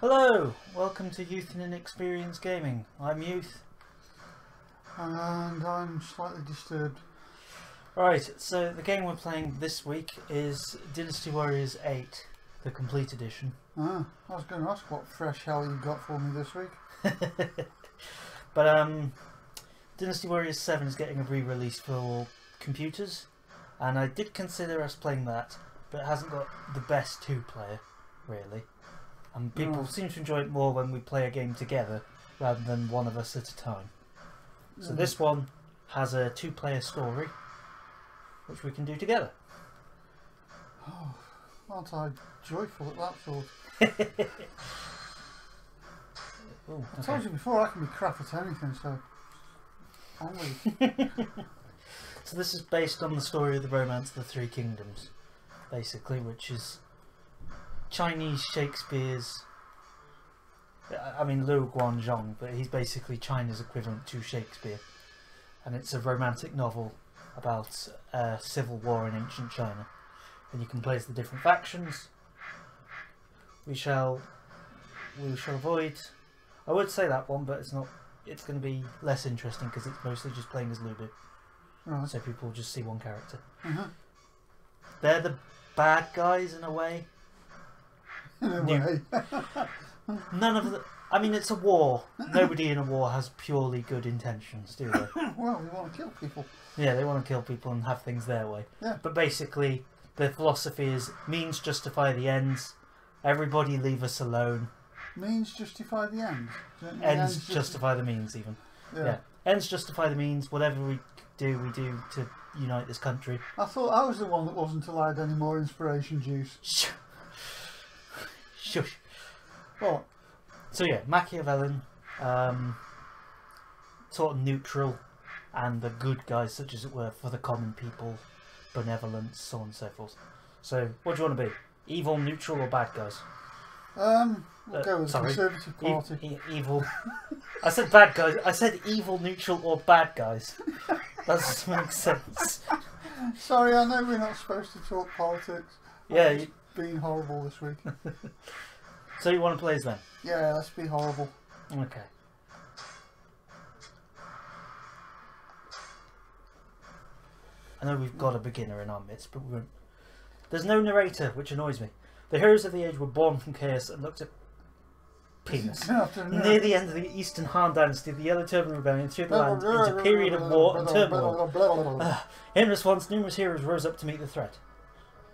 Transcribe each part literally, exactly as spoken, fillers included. Hello, welcome to Youth and Inexperience Gaming. I'm Youth. And I'm slightly disturbed. Right, so the game we're playing this week is Dynasty Warriors eight, the complete edition. Ah, I was going to ask what fresh hell you got for me this week. But um, Dynasty Warriors seven is getting a re-release for computers, and I did consider us playing that, but it hasn't got the best two-player, really. And people no. seem to enjoy it more when we play a game together, rather than one of us at a time. So mm. this one has a two-player story, which we can do together. Oh, aren't I joyful at that thought? Ooh, okay. I told you before, I can be crap at anything, so I'm So this is based on the story of the Romance of the Three Kingdoms, basically, which is Chinese Shakespeare's... I mean, Lu Guanzhong, but he's basically China's equivalent to Shakespeare. And it's a romantic novel about a civil war in ancient China. And you can play as the different factions. We shall... We shall avoid... I would say that one, but it's not. It's going to be less interesting because it's mostly just playing as Lu Bu. Right. So people just see one character. Mm-hmm. They're the bad guys in a way. In a way. None of the. I mean, it's a war. Nobody in a war has purely good intentions, do they? Well, they want to kill people. Yeah, they want to kill people and have things their way. Yeah. But basically, their philosophy is means justify the ends. Everybody leave us alone. Means justify the ends. Ends, ends justify, justify the means, even. Yeah. yeah. Ends justify the means. Whatever we do, we do to unite this country. I thought I was the one that wasn't allowed any more inspiration juice. Shush. Shush. What? So yeah, Machiavellian, um, sort of neutral, and the good guys, such as it were, for the common people, benevolence, so on and so forth. So, what do you want to be? Evil, neutral, or bad guys? Um, we'll uh, go with the Conservative Party. E e evil. I said bad guys. I said evil, neutral, or bad guys. That doesn't make sense. Sorry, I know we're not supposed to talk politics. Yeah, it's been horrible this week. So you want to play as them? Yeah, let's be horrible. Okay. I know we've got a beginner in our midst, but we won't. There's no narrator, which annoys me. The heroes of the age were born from chaos and looked at penis. Near the end of the Eastern Han Dynasty, the Yellow Turban Rebellion threw the land into a period of war and turmoil. Uh, in response, numerous heroes rose up to meet the threat,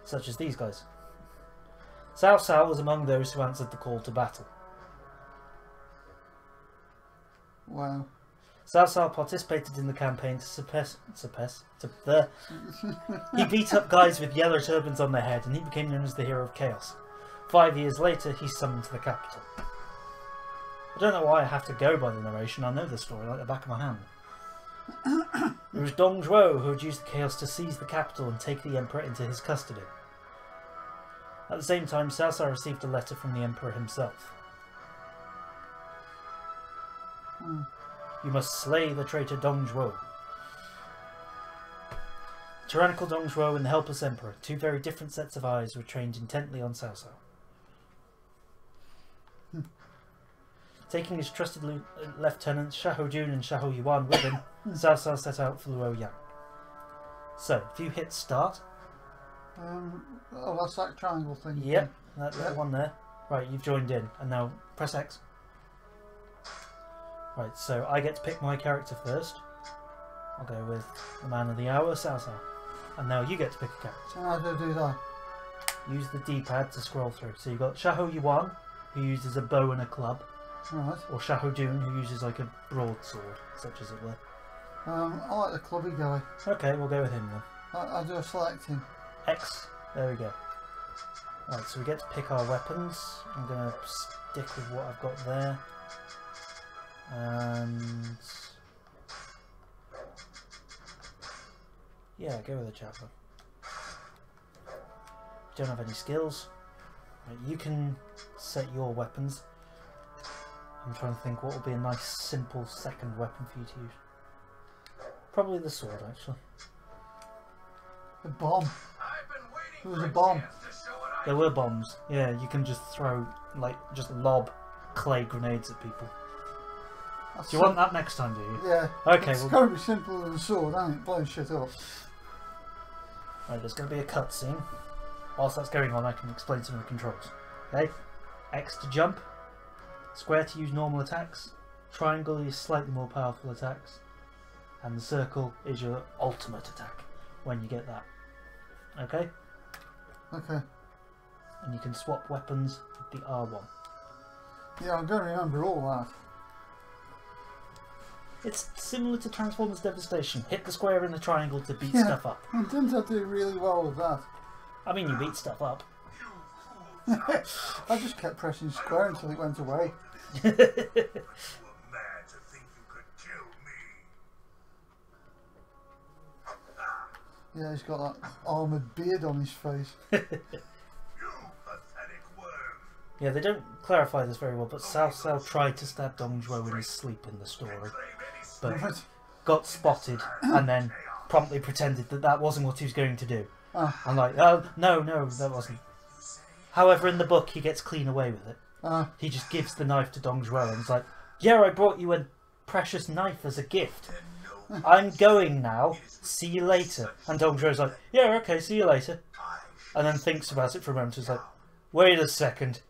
such as these guys. Cao Cao was among those who answered the call to battle. Wow. Cao Cao participated in the campaign to suppress... suppress... To, uh, he beat up guys with yellow turbans on their head, and he became known as the Hero of Chaos. Five years later, he's summoned to the capital. I don't know why I have to go by the narration. I know the story like the back of my hand. It was Dong Zhuo who had used the chaos to seize the capital and take the Emperor into his custody. At the same time, Cao Cao received a letter from the Emperor himself. Hmm. You must slay the traitor Dong Zhuo. The tyrannical Dong Zhuo and the helpless Emperor, two very different sets of eyes, were trained intently on Cao Cao. Hmm. Taking his trusted le lieutenants Xiahou Jun and Xiahou Yuan with him, Cao Cao set out for Luoyang. So, if you hit start... Um, oh, that's that triangle thing. Yep, that yep. one there. Right, you've joined in, and now press X. Right, so I get to pick my character first. I'll go with the man of the hour, Cao Cao. And now you get to pick a character. How do I do that? Use the D-pad to scroll through. So you've got Xiahou Yuan, who uses a bow and a club. Right. Or Xiahou Dun, who uses like a broadsword, such as it were. Um, I like the clubby guy. Okay, we'll go with him then. How do I select him? X. There we go. Right, so we get to pick our weapons. I'm going to stick with what I've got there. And yeah, go with the javelin. Don't have any skills. You can set your weapons. I'm trying to think what will be a nice simple second weapon for you to use. Probably the sword, actually. The bomb. It was a bomb. Gorilla bombs. Yeah, you can just throw, like, just lob clay grenades at people. That's do you want that next time, do you? Yeah. Okay. It's well... going to be simpler than a sword, ain't it? Blowing shit up. Right, there's going to be a cutscene. Whilst that's going on, I can explain some of the controls. Okay. X to jump. Square to use normal attacks. Triangle is slightly more powerful attacks. And the circle is your ultimate attack when you get that. Okay? Okay. And you can swap weapons with the R one. Yeah, I'm going to remember all that. It's similar to Transformers Devastation. Hit the square and the triangle to beat yeah, stuff up. And didn't I do really well with that? I mean, you beat stuff up. I just kept pressing square until it went away. You were mad to think you could kill me. Yeah, he's got that armoured beard on his face. You pathetic worm. Yeah, they don't clarify this very well, but Cao Cao tried to stab Dong Zhuo in his sleep in the story, but got spotted and then promptly pretended that that wasn't what he was going to do. I'm like, oh, no, no, that wasn't. However, in the book, he gets clean away with it. Uh, he just gives the knife to Dong Zhuo and is like, yeah, I brought you a precious knife as a gift. I'm going now. See you later. And Dong Zhuo's like, yeah, okay, see you later. And then thinks about it for a moment and is like, wait a second.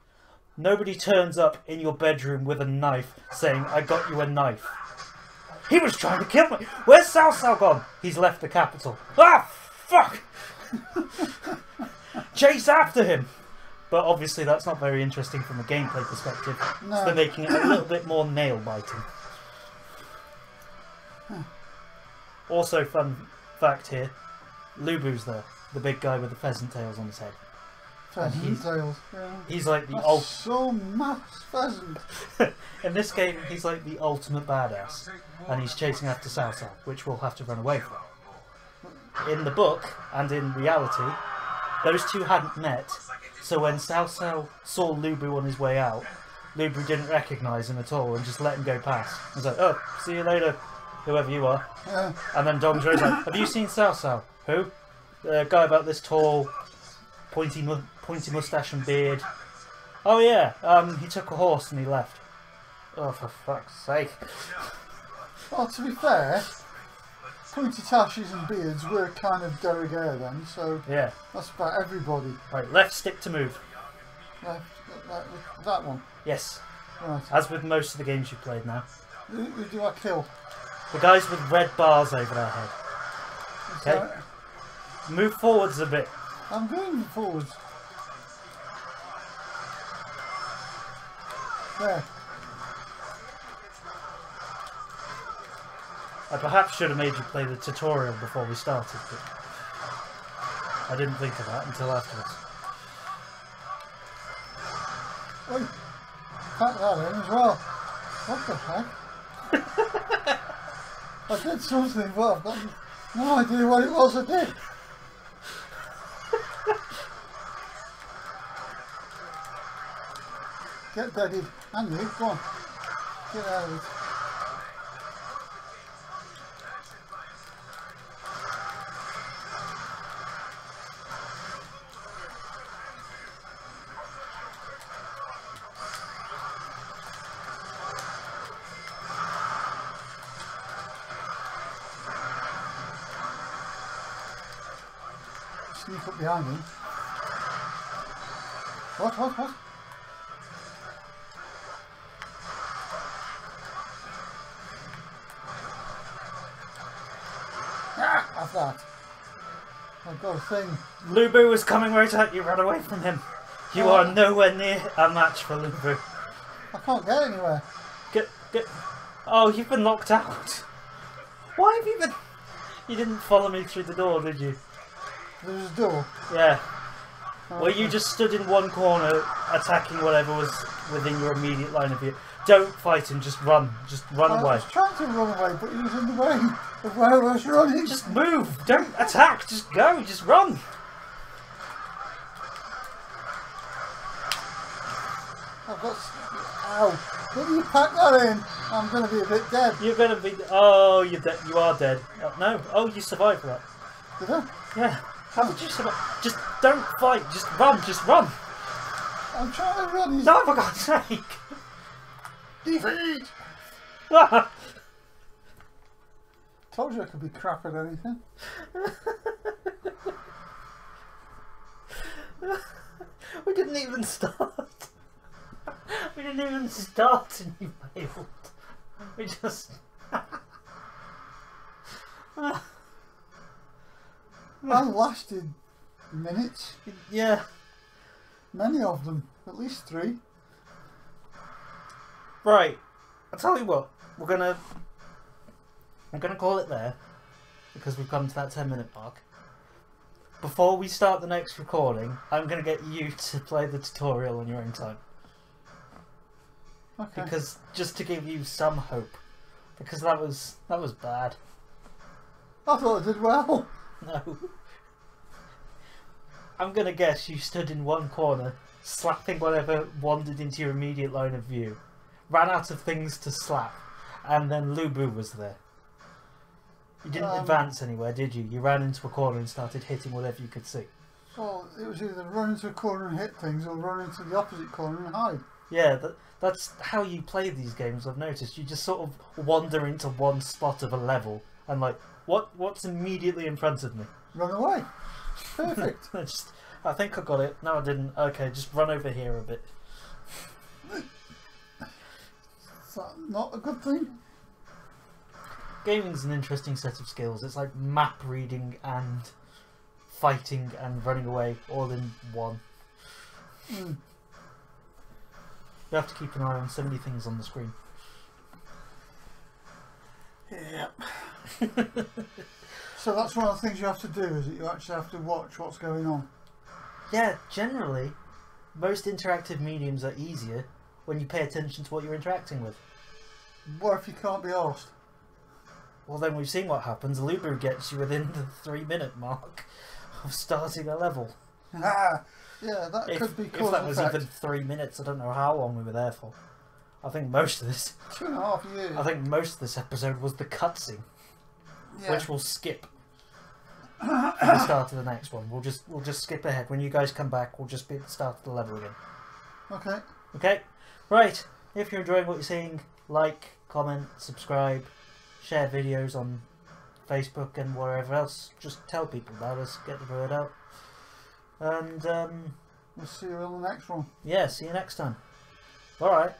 Nobody turns up in your bedroom with a knife saying, I got you a knife. He was trying to kill me. Where's Cao Cao gone? He's left the capital. Ah, fuck! Chase after him. But obviously that's not very interesting from a gameplay perspective, no. So they're making it a little bit more nail-biting. Huh. Also, fun fact here, Lu Bu's there, the big guy with the pheasant tails on his head. Pheasant he's, tails, yeah. He's like the ultimate... so much pheasant! In this game, he's like the ultimate badass, and he's chasing after Cao Cao, which we'll have to run away from. In the book, and in reality, those two hadn't met. So when Cao Cao saw Lu Bu on his way out, Lu Bu didn't recognise him at all and just let him go past. He was like, oh, see you later, whoever you are. Yeah. And then Dong Zhuo's like, have you seen Cao Cao? Who? The guy about this tall, pointy mu pointy moustache and beard. Oh yeah, um, he took a horse and he left. Oh, for fuck's sake. Well, to be fair, pointy tashes and beards were kind of de rigueur then, so yeah, that's about everybody. Right, left stick to move. Left, that, that, that one? Yes. Right. As with most of the games you've played now. Who, who do I kill? The guys with red bars over their head. Okay. That... move forwards a bit. I'm going forwards. There. I perhaps should have made you play the tutorial before we started, but I didn't think of that until afterwards. Wait, pack that in as well. What the heck? I did something, but I've got no idea what it was I did. Get ready, and you, go on. Get out of it. Behind me. What, what, what? Ah, have that. I've got a thing. Lu Bu was coming right at you, ran away from him. You oh. are nowhere near a match for Lu Bu. I can't get anywhere. Get, get. Oh, you've been locked out. Why have you been... You didn't follow me through the door, did you? There was a door? Yeah. Oh, well, you okay. just stood in one corner attacking whatever was within your immediate line of view. Don't fight him, just run. Just run I away. I was trying to run away, but he was in the way of where I was running. Just move! Don't attack! Just go! Just run! I've got... Ow! Did you pack that in? I'm going to be a bit dead. You're going to be... Oh, you're de you are dead. No. Oh, you survived that. Did I? Yeah. Oh, just, just don't fight. Just run. Just run. I'm trying to run. No, for God's sake. Defeat. Told you I could be crap at anything. We didn't even start. We didn't even start and you failed. We just... I lasted minutes. Yeah. Many of them. At least three. Right. I'll tell you what. We're going to... I'm going to call it there. Because we've come to that ten minute mark. Before we start the next recording, I'm going to get you to play the tutorial on your own time. Okay. Because just to give you some hope, because that was that was bad. I thought I did well. No. I'm gonna guess you stood in one corner, slapping whatever wandered into your immediate line of view, ran out of things to slap, and then Lu Bu was there. You didn't um, advance anywhere, did you? You ran into a corner and started hitting whatever you could see. Well, it was either run into a corner and hit things, or run into the opposite corner and hide. Yeah, that, that's how you play these games, I've noticed. You just sort of wander into one spot of a level and like, what? what's immediately in front of me? Run away. Perfect. I, just, I think I got it. No, I didn't. Okay, just run over here a bit. Is that not a good thing? Gaming's an interesting set of skills. It's like map reading and fighting and running away all in one. Mm. You have to keep an eye on so many things on the screen. Yep. So that's one of the things you have to do, is that you actually have to watch what's going on. Yeah, generally, most interactive mediums are easier when you pay attention to what you're interacting with. What if you can't be arsed? Well, then we've seen what happens. Lu Bu gets you within the three minute mark of starting a level. Ah! Yeah, that if, could be cool. If that was even three minutes, I don't know how long we were there for. I think most of this... Two and a half years. I think most of this episode was the cutscene. Yeah. Which we'll skip. At the start of the next one. We'll just, we'll just skip ahead. When you guys come back, we'll just be at the start of the level again. Okay. Okay? Right. If you're enjoying what you're seeing, like, comment, subscribe, share videos on Facebook and wherever else. Just tell people about us. Get the word out. And um, we'll see you on the next one. Yeah, see you next time. All right.